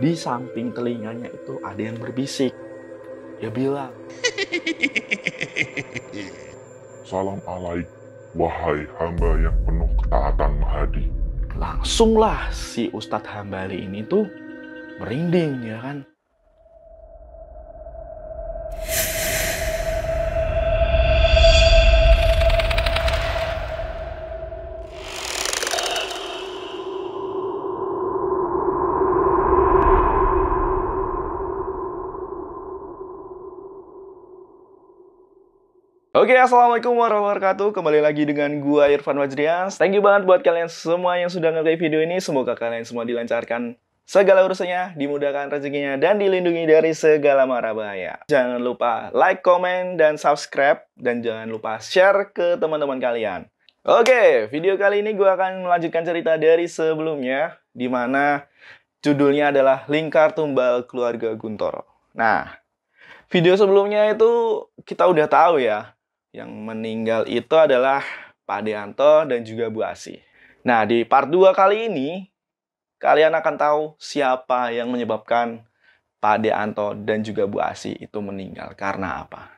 di samping telinganya itu ada yang berbisik. Dia bilang, "Salam alaik, wahai hamba yang penuh ketaatan mahadi." Langsunglah si Ustadz Hambali ini tuh merinding, ya kan? Oke, assalamualaikum warahmatullahi wabarakatuh. Kembali lagi dengan gua Irvan Fajrians. Thank you banget buat kalian semua yang sudah nge-like video ini. Semoga kalian semua dilancarkan segala urusannya, dimudahkan rezekinya, dan dilindungi dari segala mara bahaya. Jangan lupa like, comment, dan subscribe, dan jangan lupa share ke teman-teman kalian. Oke, video kali ini gua akan melanjutkan cerita dari sebelumnya, dimana judulnya adalah Lingkar Tumbal Keluarga Guntoro. Nah, video sebelumnya itu kita udah tahu ya, yang meninggal itu adalah Pak Deanto dan juga Bu Asi. Nah, di part 2 kali ini, kalian akan tahu siapa yang menyebabkan Pak Deanto dan juga Bu Asi itu meninggal karena apa.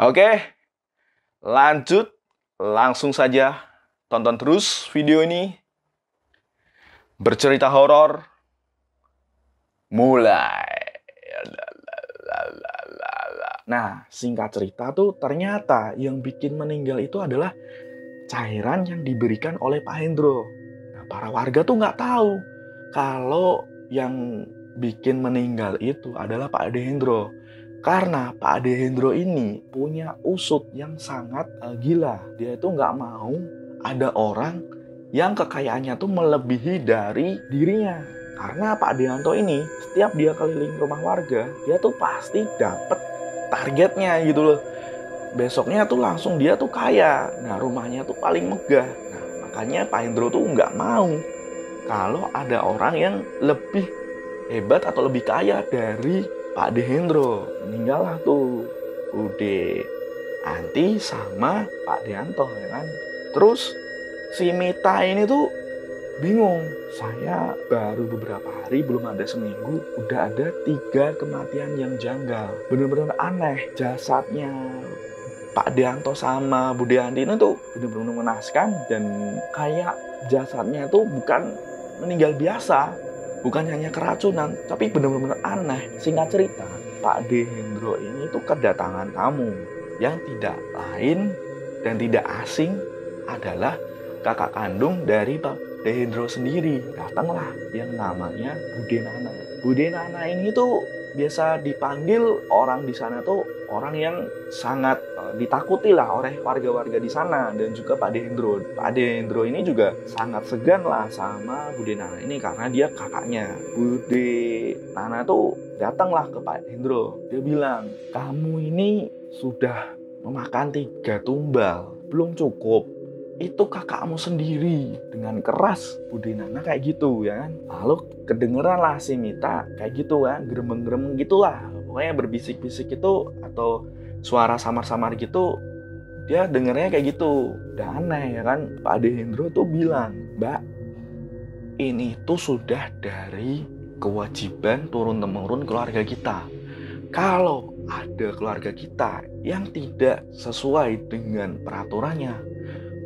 Oke, lanjut. Langsung saja tonton terus video ini. Bercerita horor mulai. Nah, singkat cerita tuh ternyata yang bikin meninggal itu adalah cairan yang diberikan oleh Pak Hendro. Nah, para warga tuh nggak tahu kalau yang bikin meninggal itu adalah Pak Ade Hendro. Karena Pak Ade Hendro ini punya usut yang sangat gila. Dia itu nggak mau ada orang yang kekayaannya tuh melebihi dari dirinya. Karena Pak Deanto ini setiap dia keliling rumah warga, dia tuh pasti dapet targetnya gitu loh. Besoknya tuh langsung dia tuh kaya. Nah, rumahnya tuh paling megah. Nah, makanya Pak Hendro tuh nggak mau kalau ada orang yang lebih hebat atau lebih kaya dari Pak De Hendro. Meninggallah tuh Ude Anti sama Pak Deanto, ya kan. Terus si Mita ini tuh bingung. Saya baru beberapa hari, belum ada seminggu, udah ada 3 kematian yang janggal. Bener-bener aneh. Jasadnya Pak Deanto sama Bu Deanti ini tuh bener-bener mengenaskan. Dan kayak jasadnya tuh bukan meninggal biasa, bukan hanya keracunan, tapi bener-bener aneh. Singkat cerita, Pak De Hendro ini tuh kedatangan tamu yang tidak lain dan tidak asing adalah kakak kandung dari Pak De Hendro sendiri. Datanglah yang namanya Bude Nana. Bude Nana ini tuh biasa dipanggil orang di sana tuh orang yang sangat ditakuti lah oleh warga-warga di sana dan juga Pak De Hendro. Pak De Hendro ini juga sangat segan lah sama Bude Nana ini karena dia kakaknya. Bude Nana tuh datanglah ke Pak De Hendro. Dia bilang, "Kamu ini sudah memakan 3 tumbal, belum cukup. Itu kakakmu sendiri." Dengan keras Bude Nana kayak gitu, ya kan. Lalu kedengeran lah si Mita kayak gitu kan, geremeng-geremeng gitulah. Pokoknya berbisik-bisik itu atau suara samar-samar gitu, dia dengernya kayak gitu. Udah aneh, ya kan. Pak De Hendro tuh bilang, "Mbak, ini tuh sudah dari kewajiban turun-temurun keluarga kita. Kalau ada keluarga kita yang tidak sesuai dengan peraturannya,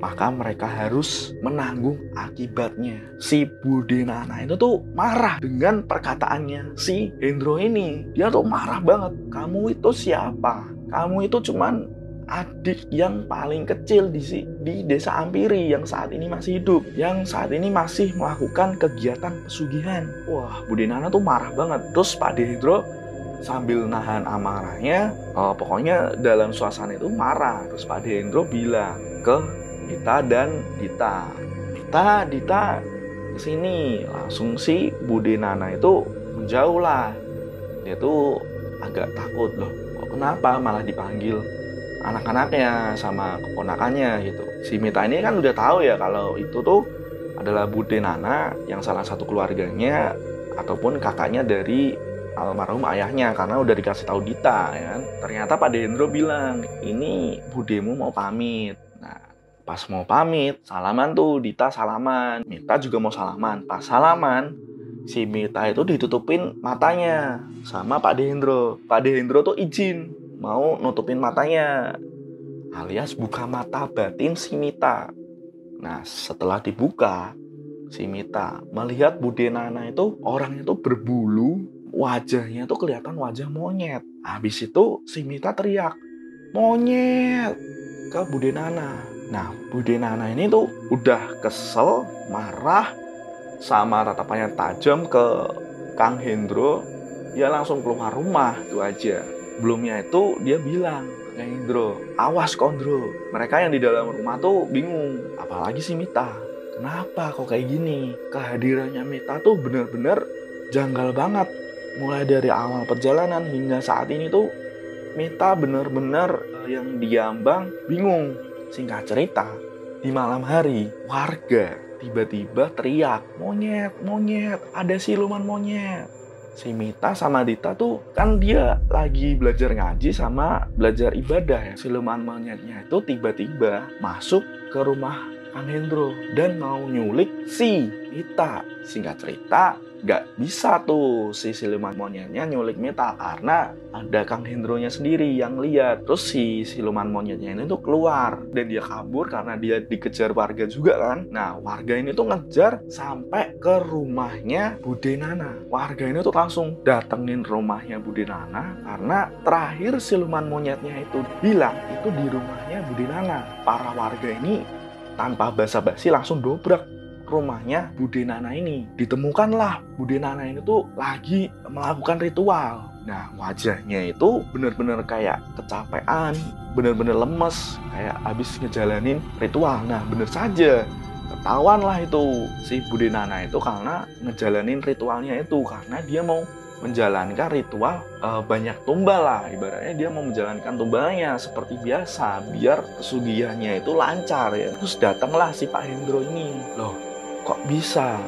maka mereka harus menanggung akibatnya." Si Bude Nana itu tuh marah dengan perkataannya si Hendro ini. Dia tuh marah banget. "Kamu itu siapa? Kamu itu cuman adik yang paling kecil di desa Ampiri yang saat ini masih hidup, yang saat ini masih melakukan kegiatan pesugihan." Wah, Bude Nana tuh marah banget. Terus Pak De Hendro sambil nahan amarahnya, pokoknya dalam suasana itu marah. Terus Pak De Hendro bilang ke Mita dan Dita, Dita kesini." Langsung si Bude Nana itu menjauh lah. Dia tuh agak takut, "Loh, kok kenapa malah dipanggil anak-anaknya sama keponakannya gitu?" Si Mita ini kan udah tahu ya kalau itu tuh adalah Bude Nana yang salah satu keluarganya ataupun kakaknya dari almarhum ayahnya karena udah dikasih tahu Dita, ya kan. Ternyata Pak De Hendro bilang, "Ini budemu mau pamit." Pas mau pamit, salaman tuh, Dita salaman, Mita juga mau salaman. Pas salaman, si Mita itu ditutupin matanya sama Pak De Hendro. Pak De Hendro tuh izin mau nutupin matanya, alias buka mata batin si Mita. Nah, setelah dibuka, si Mita melihat Bu Denana itu orangnya tuh berbulu, wajahnya tuh kelihatan wajah monyet. Habis itu si Mita teriak, "Monyet!" ke Bu Denana. Nah, Bu Denana ini tuh udah kesel, marah, sama tatapannya tajam ke Kang Hendro. Dia langsung keluar rumah, itu aja. Belumnya itu dia bilang ke Hendro, "Awas Kondro." Mereka yang di dalam rumah tuh bingung, apalagi si Mita. Kenapa kok kayak gini? Kehadirannya Mita tuh bener-bener janggal banget. Mulai dari awal perjalanan hingga saat ini tuh Mita bener-bener yang diambang bingung. Singkat cerita, di malam hari warga tiba-tiba teriak, "Monyet, monyet, ada siluman monyet." Si Mita sama Dita tuh kan dia lagi belajar ngaji sama belajar ibadah ya. Siluman monyetnya itu tiba-tiba masuk ke rumah Kang Hendro dan mau nyulik si Mita. Singkat cerita, gak bisa tuh si siluman monyetnya nyulik Mita karena ada Kang Hendronya sendiri yang lihat. Terus si siluman monyetnya ini tuh keluar dan dia kabur karena dia dikejar warga juga kan. Nah, warga ini tuh ngejar sampai ke rumahnya Bu Denana. Warga ini tuh langsung datengin rumahnya Bu Denana karena terakhir siluman monyetnya itu bilang itu di rumahnya Bu Denana. Para warga ini tanpa basa-basi langsung dobrak rumahnya Bu Denana ini. Ditemukanlah Bu Denana ini tuh lagi melakukan ritual. Nah, wajahnya itu bener-bener kayak kecapean, bener-bener lemes, kayak habis ngejalanin ritual. Nah, bener saja ketahuanlah itu si Bu Denana itu karena ngejalanin ritualnya itu, karena dia mau menjalankan ritual banyak tumbal lah. Ibaratnya dia mau menjalankan tumbalnya seperti biasa biar pesugihannya itu lancar ya. Terus datanglah si Pak Hendro ini. Loh, kok bisa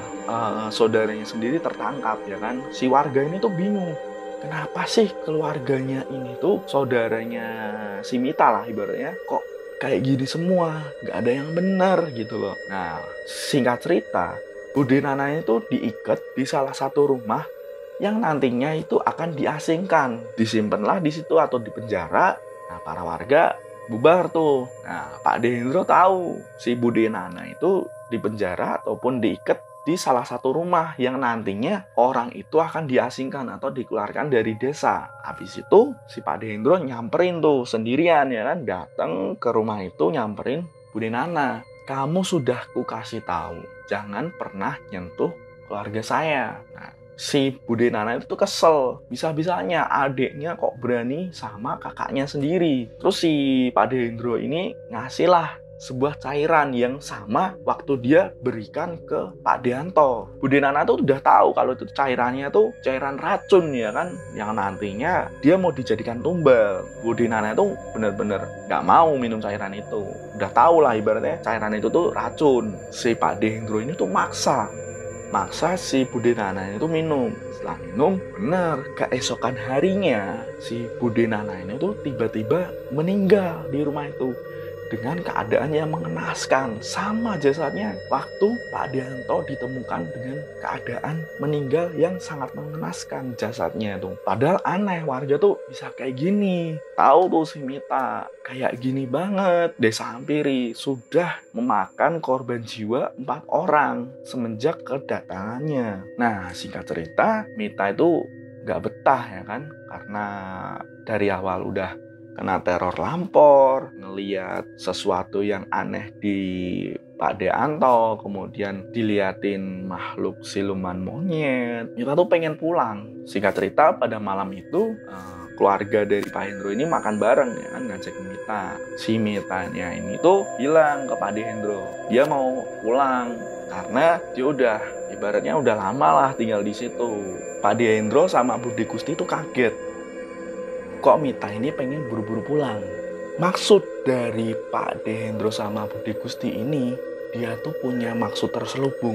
saudaranya sendiri tertangkap ya kan. Si warga ini tuh bingung, kenapa sih keluarganya ini tuh saudaranya si Mita lah ibaratnya kok kayak gini semua, gak ada yang benar gitu loh. Nah, singkat cerita, Bu Denana itu diikat di salah satu rumah yang nantinya itu akan diasingkan, disimpanlah di situ atau di penjara. Nah, para warga bubar tuh. Nah, Pak De Hendro tahu si Bu Denana itu di penjara ataupun diikat di salah satu rumah yang nantinya orang itu akan diasingkan atau dikeluarkan dari desa. Habis itu si Pak De Hendro nyamperin tuh sendirian ya kan, datang ke rumah itu nyamperin Bu Denana. "Kamu sudah kukasih tahu, jangan pernah nyentuh keluarga saya." Nah, si Bu Denana itu kesel, bisa-bisanya adiknya kok berani sama kakaknya sendiri. Terus si Pak De Hendro ini ngasihlah sebuah cairan yang sama waktu dia berikan ke Pak Deanto. Bu Denana tuh udah tahu kalau itu cairannya tuh cairan racun ya kan, yang nantinya dia mau dijadikan tumbal. Bu Denana tuh bener-bener gak mau minum cairan itu. Udah tahu lah ibaratnya cairan itu tuh racun. Si Pak De Hendro ini tuh maksa si Bu Denana itu minum. Setelah minum, benar keesokan harinya si Bu Denana ini tuh tiba-tiba meninggal di rumah itu dengan keadaan yang mengenaskan, sama jasadnya waktu Pak Deanto ditemukan dengan keadaan meninggal yang sangat mengenaskan jasadnya tuh. Padahal aneh, warga tuh bisa kayak gini. Tahu tuh si Mita kayak gini banget. Desa Ampiri sudah memakan korban jiwa 4 orang semenjak kedatangannya. Nah, singkat cerita, Mita itu nggak betah ya kan, karena dari awal udah kena teror lampor, ngeliat sesuatu yang aneh di Pak Deanto, kemudian diliatin makhluk siluman monyet. Mita tuh pengen pulang. Singkat cerita, pada malam itu keluarga dari Pak Hendro ini makan bareng ya kan, ngajak Mita. Si Mitanya ini tuh bilang ke Pak Hendro, dia mau pulang karena dia udah ibaratnya udah lama lah tinggal di situ. Pak Hendro sama Budi Gusti tuh kaget. Kok Mita ini pengen buru-buru pulang? Maksud dari Pak De Hendro sama Budi Gusti ini, dia tuh punya maksud terselubung,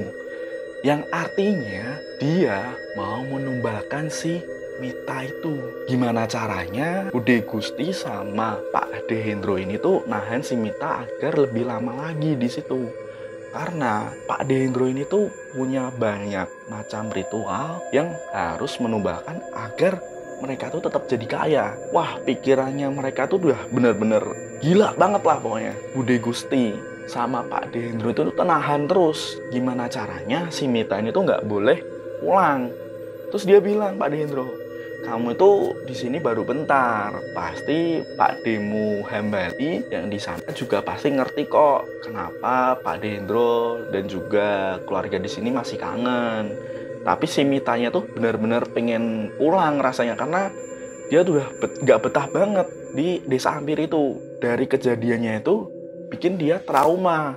yang artinya dia mau menumbalkan si Mita itu. Gimana caranya Budi Gusti sama Pak De Hendro ini tuh nahan si Mita agar lebih lama lagi di situ. Karena Pak Hendro ini tuh punya banyak macam ritual yang harus menumbuhkan agar mereka tuh tetap jadi kaya. Wah, pikirannya mereka tuh udah bener-bener gila banget lah pokoknya. Bude Gusti sama Pak Hendro itu tuh tenahan terus. Gimana caranya si Mita ini tuh nggak boleh pulang. Terus dia bilang, Pak Hendro, kamu itu di sini baru bentar, pasti Pak Demu Hambali yang di sana juga pasti ngerti kok kenapa Pak Hendro dan juga keluarga di sini masih kangen. Tapi si Mitanya tuh benar-benar pengen pulang rasanya karena dia tuh udah gak betah banget di desa Ampir itu. Dari kejadiannya itu bikin dia trauma.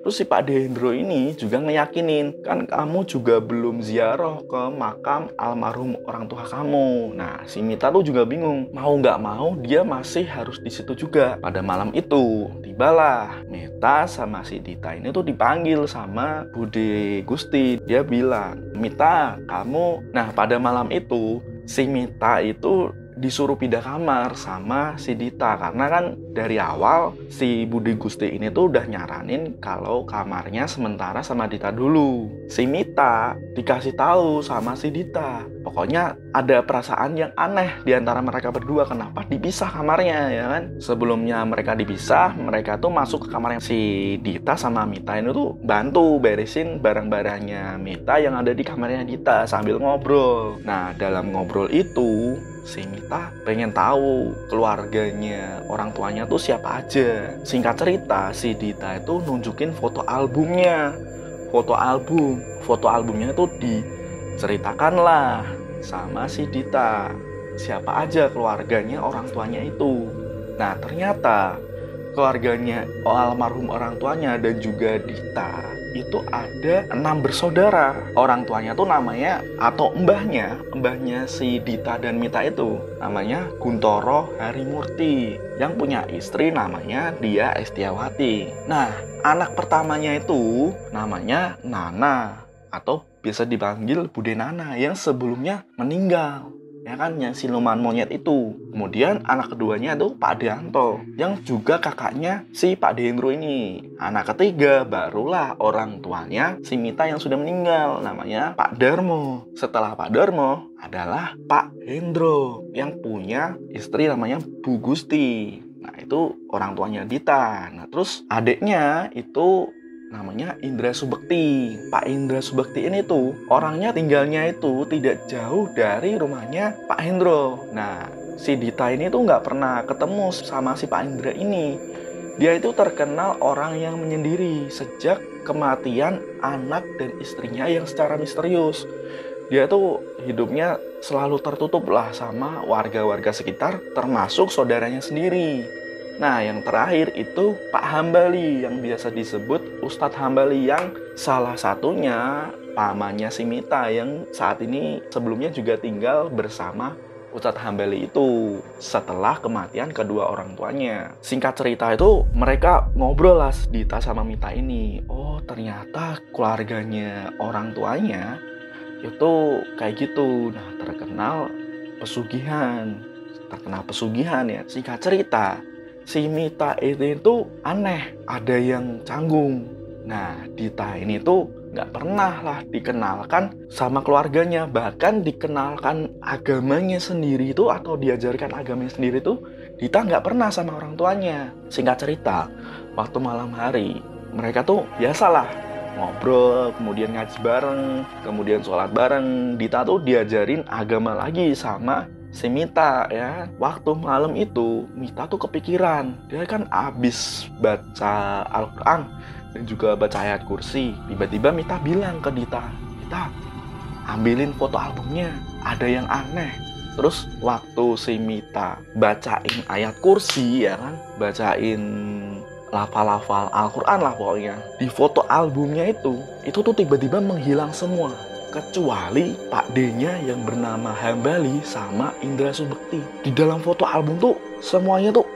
Terus si Pak Hendro ini juga ngeyakinin, kan kamu juga belum ziarah ke makam almarhum orang tua kamu. Nah, si Mita tuh juga bingung. Mau nggak mau, dia masih harus di situ juga. Pada malam itu, tibalah Mita sama si Dita ini tuh dipanggil sama Bude Gusti. Dia bilang, Mita, kamu... Nah, pada malam itu, si Mita itu disuruh pindah kamar sama si Dita karena kan dari awal si Bude Gusti ini tuh udah nyaranin kalau kamarnya sementara sama Dita dulu. Si Mita dikasih tahu sama si Dita, pokoknya ada perasaan yang aneh diantara mereka berdua, kenapa dipisah kamarnya, ya kan? Sebelumnya mereka dipisah, mereka tuh masuk ke kamarnya si Dita sama Mita ini tuh bantu beresin barang-barangnya Mita yang ada di kamarnya Dita sambil ngobrol. Nah, dalam ngobrol itu si Mita pengen tahu keluarganya, orang tuanya tuh siapa aja. Singkat cerita, si Dita itu nunjukin foto albumnya. Foto albumnya itu diceritakanlah sama si Dita siapa aja keluarganya, orang tuanya itu. Nah, ternyata keluarganya almarhum orang tuanya dan juga Dita itu ada 6 bersaudara. Orang tuanya tuh namanya, atau mbahnya si Dita dan Mita itu namanya Guntoro Harimurti, yang punya istri namanya Dia Estiawati. Nah, anak pertamanya itu namanya Nana, atau biasa dipanggil Bude Nana, yang sebelumnya meninggal, ya kan, yang siluman monyet itu. Kemudian anak keduanya tuh Pak Dianto, yang juga kakaknya si Pak Hendro ini. Anak ketiga barulah orang tuanya si Mita yang sudah meninggal, namanya Pak Darmo. Setelah Pak Darmo adalah Pak Hendro yang punya istri namanya Bu Gusti. Nah, itu orang tuanya Dita. Nah, terus adiknya itu namanya Indra Subekti. Pak Indra Subekti ini tuh orangnya tinggalnya itu tidak jauh dari rumahnya Pak Hendro. Nah, si Dita ini tuh nggak pernah ketemu sama si Pak Indra ini. Dia itu terkenal orang yang menyendiri sejak kematian anak dan istrinya yang secara misterius. Dia tuh hidupnya selalu tertutup lah sama warga-warga sekitar, termasuk saudaranya sendiri. Nah, yang terakhir itu Pak Hambali yang biasa disebut Ustadz Hambali, yang salah satunya pamannya si Mita yang saat ini sebelumnya juga tinggal bersama Ustadz Hambali itu setelah kematian kedua orang tuanya. Singkat cerita itu mereka ngobrol lah Dita sama Mita ini. Oh, ternyata keluarganya orang tuanya itu kayak gitu. Nah, terkenal pesugihan ya. Singkat cerita, si Mita itu aneh, ada yang canggung. Nah, Dita ini tuh nggak pernah lah dikenalkan sama keluarganya, bahkan dikenalkan agamanya sendiri itu atau diajarkan agamanya sendiri itu Dita nggak pernah sama orang tuanya. Singkat cerita, waktu malam hari mereka tuh biasalah ngobrol, kemudian ngaji bareng, kemudian sholat bareng. Dita tuh diajarin agama lagi sama si Mita ya. Waktu malam itu Mita tuh kepikiran. Dia kan abis baca Al-Quran dan juga baca ayat kursi. Tiba-tiba Mita bilang ke Dita, Dita, ambilin foto albumnya, ada yang aneh. Terus waktu si Mita bacain ayat kursi ya kan, bacain lafal-lafal Al-Quran lah pokoknya, di foto albumnya itu tuh tiba-tiba menghilang semua, kecuali Pak D-nya yang bernama Hambali sama Indra Subekti. Di dalam foto album tuh semuanya tuh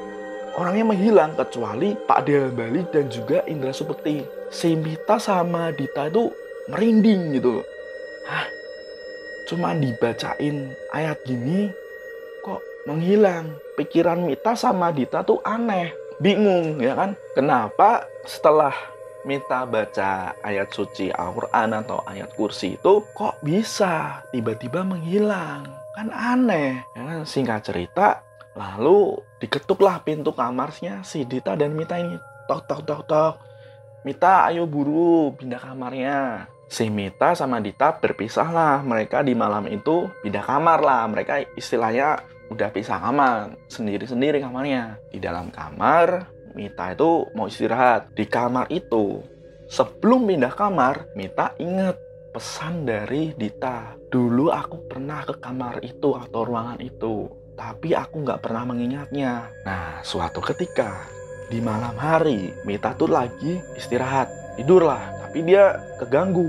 orangnya menghilang kecuali Pak D Hambali dan juga Indra Subekti. Si Mita sama Dita tuh merinding gitu. Hah? Cuma dibacain ayat gini kok menghilang. Pikiran Mita sama Dita tuh aneh, bingung ya kan. Kenapa setelah minta baca ayat suci Al-Quran atau ayat kursi itu kok bisa tiba-tiba menghilang, kan aneh ya. Singkat cerita, lalu diketuklah pintu kamarnya si Dita dan Mita ini. Tok tok tok tok, Mita ayo buru pindah kamarnya. Si Mita sama Dita berpisah lah, mereka di malam itu pindah kamar lah, mereka istilahnya udah pisah kamar, sendiri-sendiri kamarnya. Di dalam kamar Mita itu mau istirahat. Di kamar itu, sebelum pindah kamar, Mita inget pesan dari Dita. Dulu aku pernah ke kamar itu atau ruangan itu, tapi aku nggak pernah mengingatnya. Nah, suatu ketika di malam hari, Mita tuh lagi istirahat, tidurlah. Tapi dia keganggu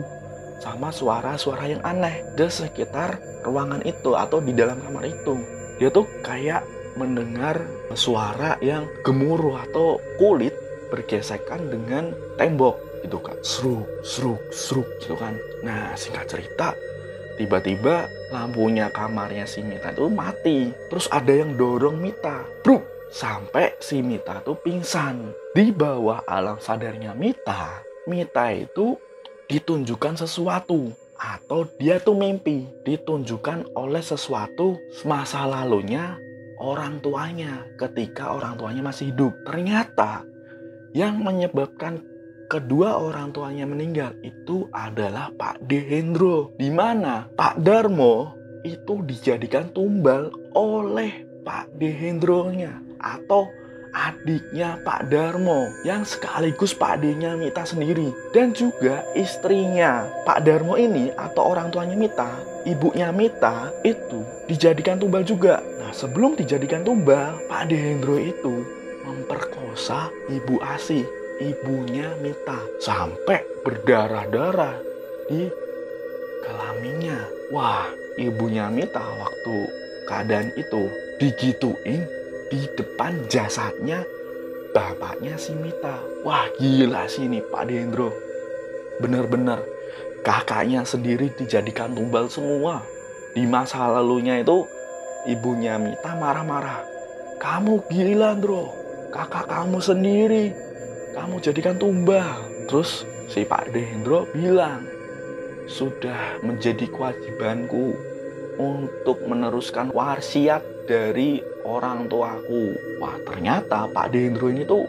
sama suara-suara yang aneh di sekitar ruangan itu atau di dalam kamar itu. Dia tuh kayak mendengar suara yang gemuruh atau kulit bergesekan dengan tembok gitu kan, seruk seruk seruk gitu kan. Nah, singkat cerita, tiba-tiba lampunya kamarnya si Mita itu mati, terus ada yang dorong Mita bruk, sampai si Mita tuh pingsan. Di bawah alam sadarnya Mita, Mita itu ditunjukkan sesuatu, atau dia tuh mimpi ditunjukkan oleh sesuatu masa lalunya orang tuanya ketika orang tuanya masih hidup. Ternyata yang menyebabkan kedua orang tuanya meninggal itu adalah Pak D. Hendro, di mana Pak Darmo itu dijadikan tumbal oleh Pak D. Hendronya atau adiknya Pak Darmo yang sekaligus Pak D-nya Mita sendiri, dan juga istrinya Pak Darmo ini atau orang tuanya Mita, ibunya Mita itu dijadikan tumbal juga. Nah, sebelum dijadikan tumbal, Pak D Hendro itu memperkosa Ibu Asih, ibunya Mita, sampai berdarah-darah di kelaminnya. Wah, ibunya Mita waktu keadaan itu digituin di depan jasadnya bapaknya si Mita. Wah, gila sih ini Pak Hendro, bener-bener kakaknya sendiri dijadikan tumbal semua. Di masa lalunya itu ibunya Mita marah-marah, kamu gila Hendro, kakak kamu sendiri kamu jadikan tumbal. Terus si Pak Hendro bilang, sudah menjadi kewajibanku untuk meneruskan wasiat dari orang tuaku. Wah, ternyata Pak D. Hendro ini tuh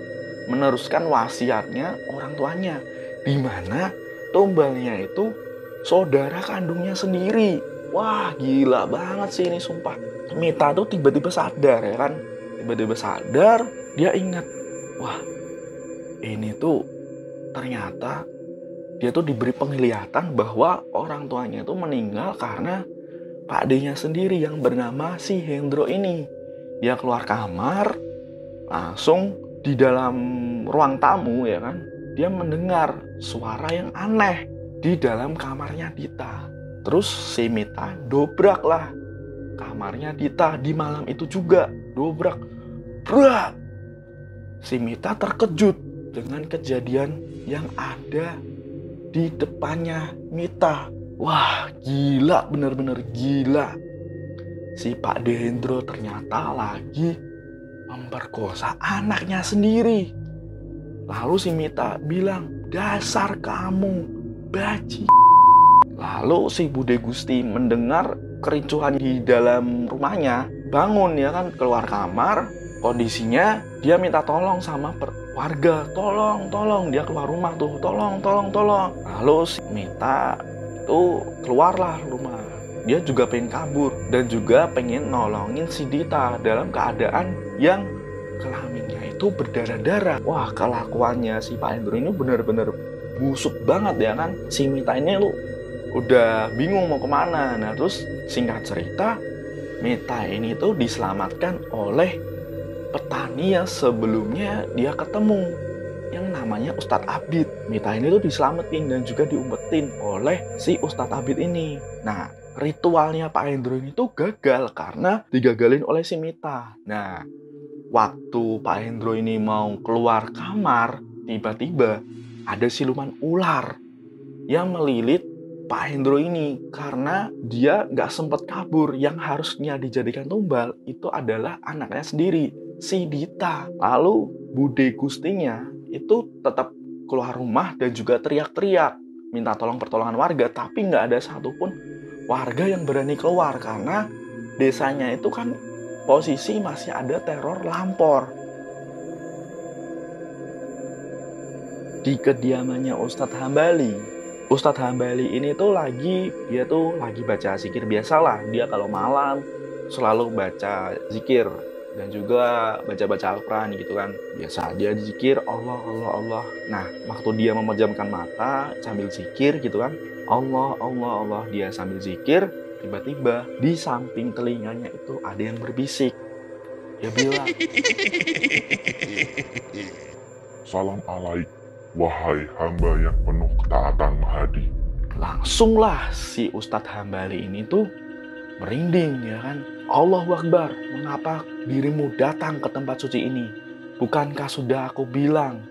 meneruskan wasiatnya orang tuanya, dimana tumbalnya itu saudara kandungnya sendiri. Wah, gila banget sih ini sumpah. Mita tuh tiba-tiba sadar ya kan, tiba-tiba sadar, dia ingat, wah ini tuh ternyata dia tuh diberi penglihatan bahwa orang tuanya tuh meninggal karena Pak D-nya sendiri yang bernama si Hendro ini. Dia keluar kamar, langsung di dalam ruang tamu ya kan, dia mendengar suara yang aneh di dalam kamarnya Dita. Terus si Mita dobraklah kamarnya Dita di malam itu juga, dobrak. Brak! Si Mita terkejut dengan kejadian yang ada di depannya Mita. Wah, gila, bener-bener gila. Si Pak D. Hendro ternyata lagi memperkosa anaknya sendiri. Lalu si Mita bilang, dasar kamu baji. Lalu si Bude Gusti mendengar kericuhan di dalam rumahnya, bangun ya kan, keluar kamar. Kondisinya dia minta tolong sama warga, tolong, tolong. Dia keluar rumah tuh, tolong, tolong, tolong. Lalu si Mita itu keluarlah rumah. Dia juga pengen kabur dan juga pengen nolongin si Dita dalam keadaan yang kelaminnya itu berdarah-darah. Wah, kelakuannya si Pak Hendro ini bener-bener busuk banget ya kan. Si Mita ini lu udah bingung mau kemana. Nah, terus singkat cerita, Mita ini tuh diselamatkan oleh petani yang sebelumnya dia ketemu, yang namanya Ustadz Abid. Mita ini tuh diselamatin dan juga diumpetin oleh si Ustadz Abid ini. Nah, ritualnya Pak Hendro ini tuh gagal karena digagalin oleh si Mita. Nah, waktu Pak Hendro ini mau keluar kamar, tiba-tiba ada siluman ular yang melilit Pak Hendro ini karena dia nggak sempat kabur. Yang harusnya dijadikan tumbal itu adalah anaknya sendiri, si Dita. Lalu Bude Gustinya itu tetap keluar rumah dan juga teriak-teriak, minta tolong pertolongan warga, tapi nggak ada satupun warga yang berani keluar karena desanya itu kan posisi masih ada teror lampor. Di kediamannya Ustadz Hambali ini tuh lagi baca zikir biasalah. Dia kalau malam selalu baca zikir dan juga baca-baca Al-Quran gitu kan. Biasa dia zikir Allah, Allah, Allah. Nah, waktu dia memejamkan mata sambil zikir gitu kan, Allah, Allah, Allah, dia sambil zikir, tiba-tiba di samping telinganya itu ada yang berbisik. Dia bilang, "Salam alaik, wahai hamba yang penuh ketaatan mahadi." Langsunglah si Ustadz Hambali ini tuh merinding ya kan. Allahu Akbar, mengapa dirimu datang ke tempat suci ini? Bukankah sudah aku bilang,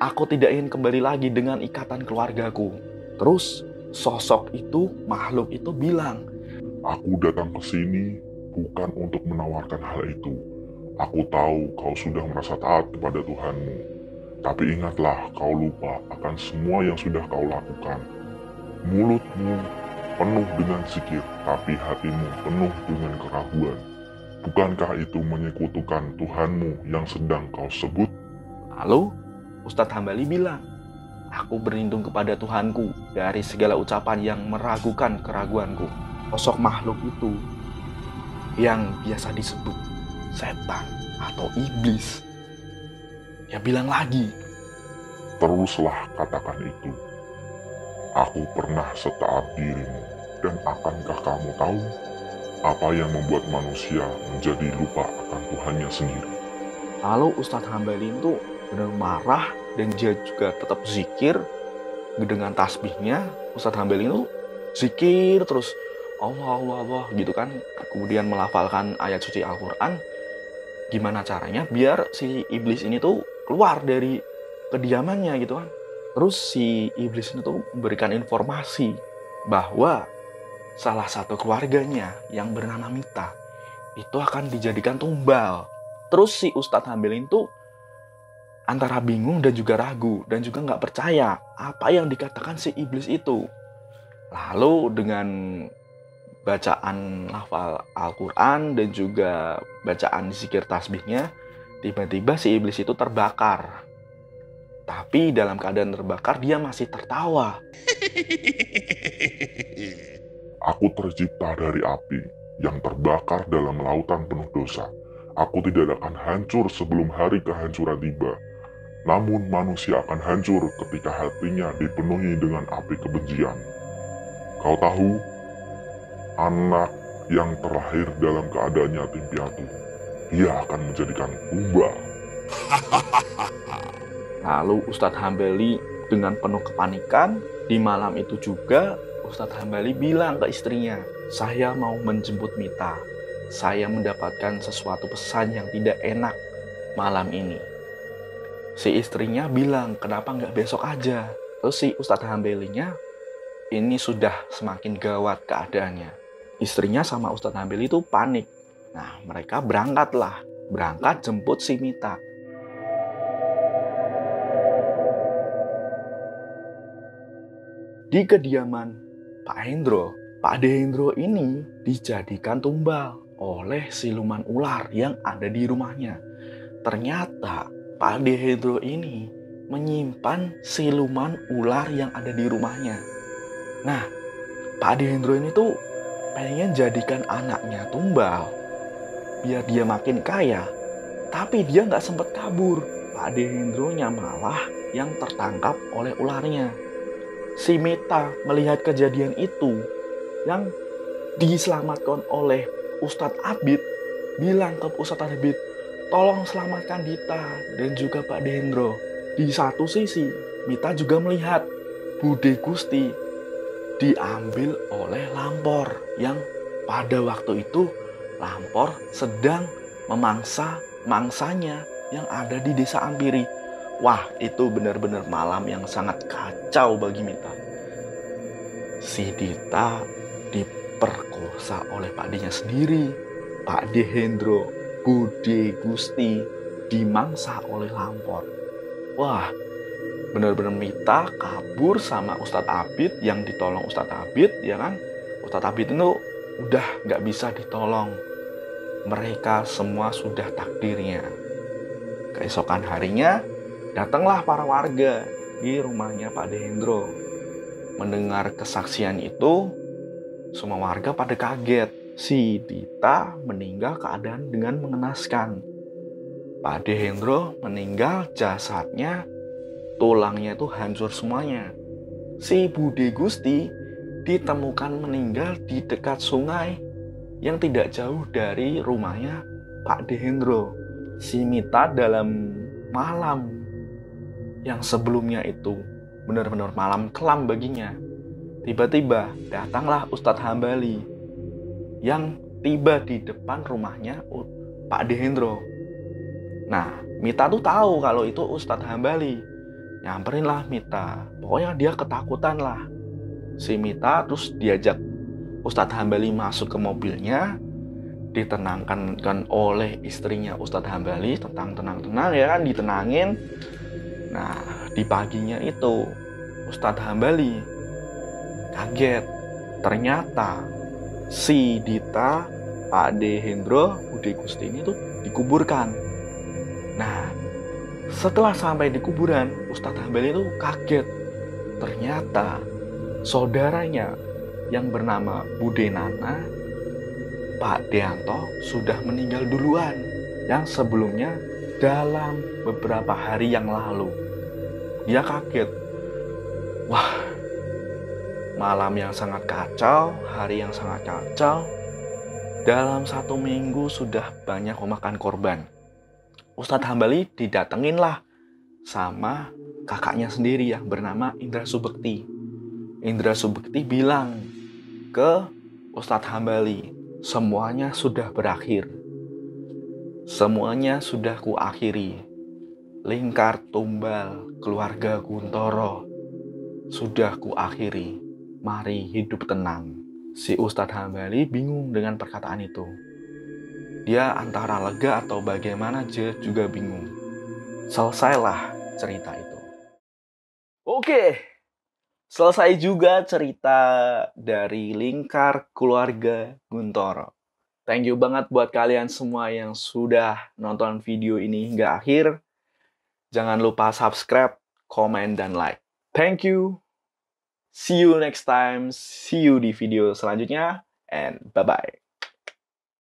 aku tidak ingin kembali lagi dengan ikatan keluargaku. Terus sosok itu, makhluk itu bilang, "Aku datang ke sini bukan untuk menawarkan hal itu. Aku tahu kau sudah merasa taat kepada Tuhanmu. Tapi ingatlah, kau lupa akan semua yang sudah kau lakukan. Mulutmu penuh dengan zikir, tapi hatimu penuh dengan keraguan. Bukankah itu menyekutukan Tuhanmu yang sedang kau sebut?" Lalu Ustadz Hambali bilang, "Aku berlindung kepada Tuhanku dari segala ucapan yang meragukan keraguanku." Sosok makhluk itu yang biasa disebut setan atau iblis, ya bilang lagi, "Teruslah katakan itu. Aku pernah setaat dirimu, dan akankah kamu tahu apa yang membuat manusia menjadi lupa akan Tuhannya sendiri?" Lalu Ustadz Hambali itu benar marah dan dia juga tetap zikir dengan tasbihnya. Ustadz Hambali itu zikir terus Allah, Allah, Allah gitu kan. Kemudian melafalkan ayat suci Al-Quran. Gimana caranya biar si iblis ini tuh keluar dari kediamannya gitu kan. Terus si iblis itu memberikan informasi bahwa salah satu keluarganya yang bernama Mita itu akan dijadikan tumbal. Terus si Ustadz Hambali itu antara bingung dan juga ragu dan juga nggak percaya apa yang dikatakan si iblis itu. Lalu dengan bacaan lafal Al-Quran dan juga bacaan zikir tasbihnya, tiba-tiba si iblis itu terbakar. Tapi dalam keadaan terbakar, dia masih tertawa. "Aku tercipta dari api yang terbakar dalam lautan penuh dosa. Aku tidak akan hancur sebelum hari kehancuran tiba. Namun manusia akan hancur ketika hatinya dipenuhi dengan api kebencian. Kau tahu, anak yang terlahir dalam keadaan yatim piatu, ia akan menjadikan tumbal." Lalu Ustadz Hambali dengan penuh kepanikan, di malam itu juga Ustadz Hambali bilang ke istrinya, "Saya mau menjemput Mita. Saya mendapatkan sesuatu pesan yang tidak enak malam ini." Si istrinya bilang, "Kenapa nggak besok aja?" Terus si Ustadz Hambalinya ini sudah semakin gawat keadaannya. Istrinya sama Ustadz Hambali itu panik. Nah, mereka berangkat jemput si Mita. Di kediaman Pak Hendro ini dijadikan tumbal oleh siluman ular yang ada di rumahnya. Ternyata Pak Hendro ini menyimpan siluman ular yang ada di rumahnya. Nah, Pak Hendro ini tuh pengen jadikan anaknya tumbal biar dia makin kaya. Tapi dia nggak sempat kabur. Pak Hendronya malah yang tertangkap oleh ularnya. Si Mita melihat kejadian itu yang diselamatkan oleh Ustadz Abid, bilang ke Ustadz Abid, "Tolong selamatkan Dita dan juga Pak Hendro." Di satu sisi, Mita juga melihat Bude Gusti diambil oleh lampor yang pada waktu itu lampor sedang memangsa mangsanya yang ada di desa Ampiri. Wah, itu benar-benar malam yang sangat kacau bagi Mita. Si Dita diperkosa oleh Pak D-nya sendiri. Pak D Hendro, Bude Gusti, dimangsa oleh lampor. Wah, benar-benar minta kabur sama Ustadz Abid, yang ditolong Ustadz Abid, ya kan? Ustadz Abid itu udah nggak bisa ditolong. Mereka semua sudah takdirnya. Keesokan harinya, datanglah para warga di rumahnya Pak Hendro. Mendengar kesaksian itu, semua warga pada kaget. Si Dita meninggal keadaan dengan mengenaskan. Pak Hendro meninggal, jasadnya, tulangnya itu hancur semuanya. Si Bude Gusti ditemukan meninggal di dekat sungai yang tidak jauh dari rumahnya Pak Hendro. Si Mita dalam malam yang sebelumnya itu benar-benar malam kelam baginya. Tiba-tiba datanglah Ustadz Hambali yang tiba di depan rumahnya Pak Hendro. Nah, Mita tuh tahu kalau itu Ustadz Hambali. Nyamperin lah Mita, pokoknya dia ketakutan lah. Si Mita terus diajak Ustadz Hambali masuk ke mobilnya, ditenangkan oleh istrinya Ustadz Hambali, tenang ya kan, ditenangin. Nah, di paginya itu Ustadz Hambali kaget, ternyata si Dita, Pak Hendro, Bude Gusti ini tuh dikuburkan. Nah, setelah sampai di kuburan, Ustadz Hambali itu kaget. Ternyata saudaranya yang bernama Bude Nana, Pak Deanto, sudah meninggal duluan. Yang sebelumnya dalam beberapa hari yang lalu. Dia kaget. Wah, malam yang sangat kacau, hari yang sangat kacau. Dalam satu minggu sudah banyak memakan korban. Ustadz Hambali didatengin lah sama kakaknya sendiri yang bernama Indra Subekti. Indra Subekti bilang ke Ustadz Hambali, semuanya sudah berakhir. Semuanya sudah kuakhiri. Lingkar tumbal keluarga Guntoro sudah kuakhiri. Mari hidup tenang. Si Ustadz Hambali bingung dengan perkataan itu. Dia antara lega atau bagaimana aja juga bingung. Selesailah cerita itu. Oke, selesai juga cerita dari Lingkar Keluarga Guntoro. Thank you banget buat kalian semua yang sudah nonton video ini hingga akhir. Jangan lupa subscribe, komen, dan like. Thank you. See you next time. See you di video selanjutnya. And bye-bye.